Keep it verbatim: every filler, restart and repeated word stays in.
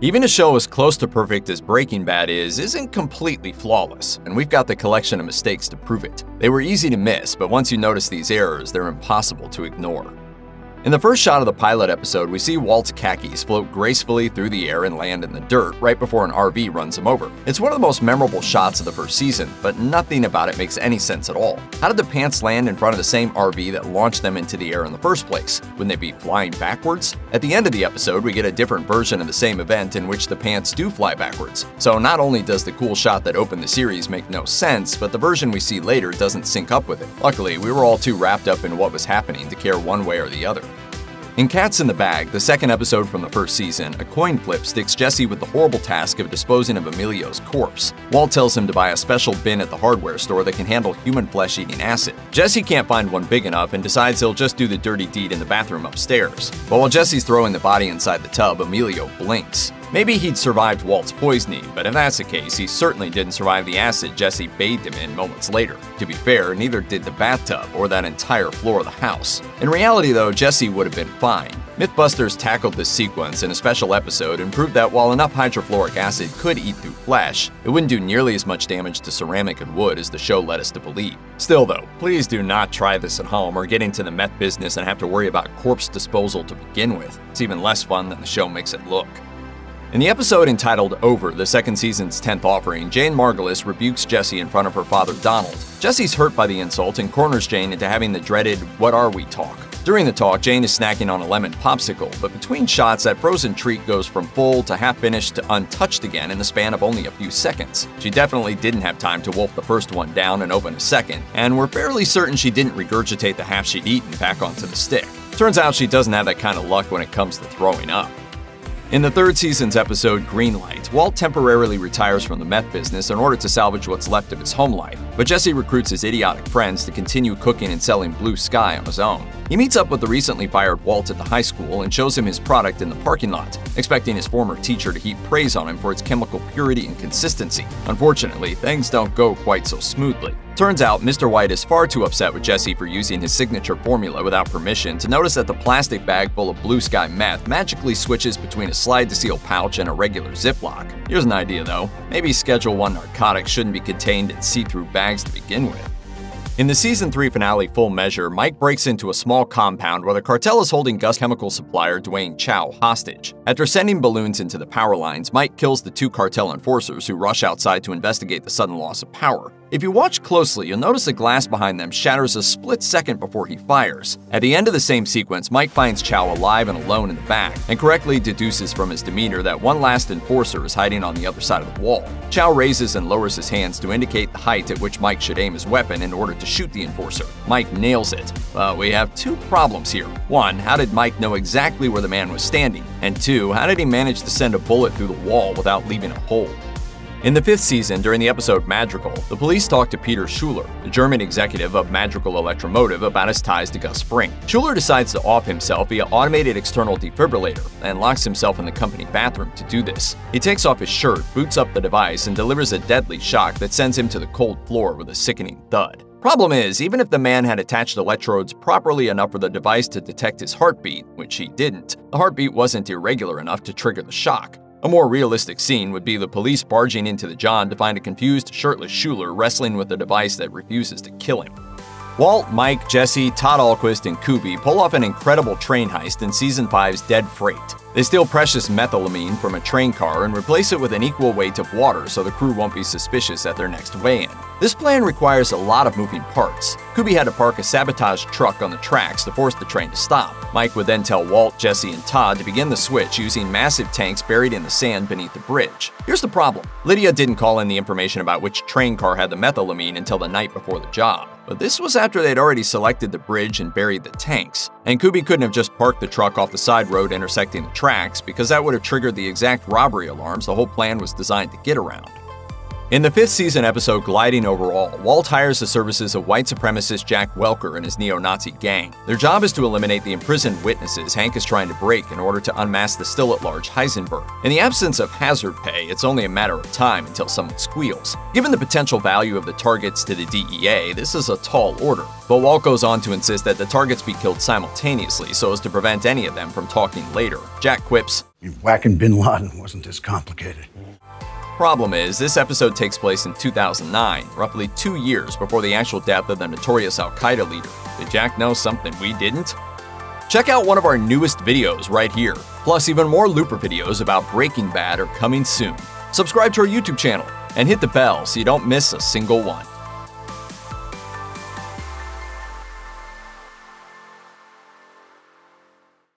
Even a show as close to perfect as Breaking Bad is, isn't completely flawless, and we've got the collection of mistakes to prove it. They were easy to miss, but once you notice these errors, they're impossible to ignore. In the first shot of the pilot episode, we see Walt's khakis float gracefully through the air and land in the dirt right before an R V runs him over. It's one of the most memorable shots of the first season, but nothing about it makes any sense at all. How did the pants land in front of the same R V that launched them into the air in the first place? Wouldn't they be flying backwards? At the end of the episode, we get a different version of the same event in which the pants do fly backwards. So not only does the cool shot that opened the series make no sense, but the version we see later doesn't sync up with it. Luckily, we were all too wrapped up in what was happening to care one way or the other. In Cats in the Bag, the second episode from the first season, a coin flip sticks Jesse with the horrible task of disposing of Emilio's corpse. Walt tells him to buy a special bin at the hardware store that can handle human flesh-eating acid. Jesse can't find one big enough and decides he'll just do the dirty deed in the bathroom upstairs. But while Jesse's throwing the body inside the tub, Emilio blinks. Maybe he'd survived Walt's poisoning, but if that's the case, he certainly didn't survive the acid Jesse bathed him in moments later. To be fair, neither did the bathtub or that entire floor of the house. In reality, though, Jesse would have been fine. Mythbusters tackled this sequence in a special episode and proved that while enough hydrofluoric acid could eat through flesh, it wouldn't do nearly as much damage to ceramic and wood as the show led us to believe. Still though, please do not try this at home or get into the meth business and have to worry about corpse disposal to begin with. It's even less fun than the show makes it look. In the episode entitled Over, the second season's tenth offering, Jane Margulies rebukes Jesse in front of her father Donald. Jesse's hurt by the insult and corners Jane into having the dreaded "What are we?" talk. During the talk, Jane is snacking on a lemon popsicle, but between shots, that frozen treat goes from full to half-finished to untouched again in the span of only a few seconds. She definitely didn't have time to wolf the first one down and open a second, and we're fairly certain she didn't regurgitate the half she'd eaten back onto the stick. Turns out she doesn't have that kind of luck when it comes to throwing up. In the third season's episode, Greenlight, Walt temporarily retires from the meth business in order to salvage what's left of his home life, but Jesse recruits his idiotic friends to continue cooking and selling Blue Sky on his own. He meets up with the recently fired Walt at the high school and shows him his product in the parking lot, expecting his former teacher to heap praise on him for its chemical purity and consistency. Unfortunately, things don't go quite so smoothly. Turns out, Mister White is far too upset with Jesse for using his signature formula without permission to notice that the plastic bag full of Blue Sky meth magically switches between a slide-to-seal pouch and a regular Ziploc. Here's an idea, though. Maybe Schedule one narcotics shouldn't be contained in see-through bags to begin with. In the Season three finale Full Measure, Mike breaks into a small compound where the cartel is holding Gus chemical supplier Dwayne Chow hostage. After sending balloons into the power lines, Mike kills the two cartel enforcers who rush outside to investigate the sudden loss of power. If you watch closely, you'll notice the glass behind them shatters a split second before he fires. At the end of the same sequence, Mike finds Chow alive and alone in the back, and correctly deduces from his demeanor that one last enforcer is hiding on the other side of the wall. Chow raises and lowers his hands to indicate the height at which Mike should aim his weapon in order to shoot the enforcer. Mike nails it. But we have two problems here. One, how did Mike know exactly where the man was standing? And two, how did he manage to send a bullet through the wall without leaving a hole? In the fifth season, during the episode Madrigal, the police talk to Peter Schuler, the German executive of Madrigal Electromotive, about his ties to Gus Fring. Schuler decides to off himself via automated external defibrillator and locks himself in the company bathroom to do this. He takes off his shirt, boots up the device, and delivers a deadly shock that sends him to the cold floor with a sickening thud. Problem is, even if the man had attached electrodes properly enough for the device to detect his heartbeat, which he didn't, the heartbeat wasn't irregular enough to trigger the shock. A more realistic scene would be the police barging into the John to find a confused, shirtless Schuler wrestling with a device that refuses to kill him. Walt, Mike, Jesse, Todd Alquist, and Kubi pull off an incredible train heist in Season five's Dead Freight. They steal precious methylamine from a train car and replace it with an equal weight of water so the crew won't be suspicious at their next weigh-in. This plan requires a lot of moving parts. Kubi had to park a sabotage truck on the tracks to force the train to stop. Mike would then tell Walt, Jesse, and Todd to begin the switch using massive tanks buried in the sand beneath the bridge. Here's the problem. Lydia didn't call in the information about which train car had the methylamine until the night before the job. But this was after they'd already selected the bridge and buried the tanks. And Kubi couldn't have just parked the truck off the side road intersecting the tracks, because that would have triggered the exact robbery alarms the whole plan was designed to get around. In the fifth season episode Gliding Overall, Walt hires the services of white supremacist Jack Welker and his neo-Nazi gang. Their job is to eliminate the imprisoned witnesses Hank is trying to break in order to unmask the still-at-large Heisenberg. In the absence of hazard pay, it's only a matter of time until someone squeals. Given the potential value of the targets to the D E A, this is a tall order. But Walt goes on to insist that the targets be killed simultaneously so as to prevent any of them from talking later. Jack quips, If whacking bin Laden wasn't this complicated. Problem is, this episode takes place in two thousand nine, roughly two years before the actual death of the notorious Al-Qaeda leader. Did Jack know something we didn't? Check out one of our newest videos right here. Plus, even more Looper videos about Breaking Bad are coming soon. Subscribe to our YouTube channel and hit the bell so you don't miss a single one.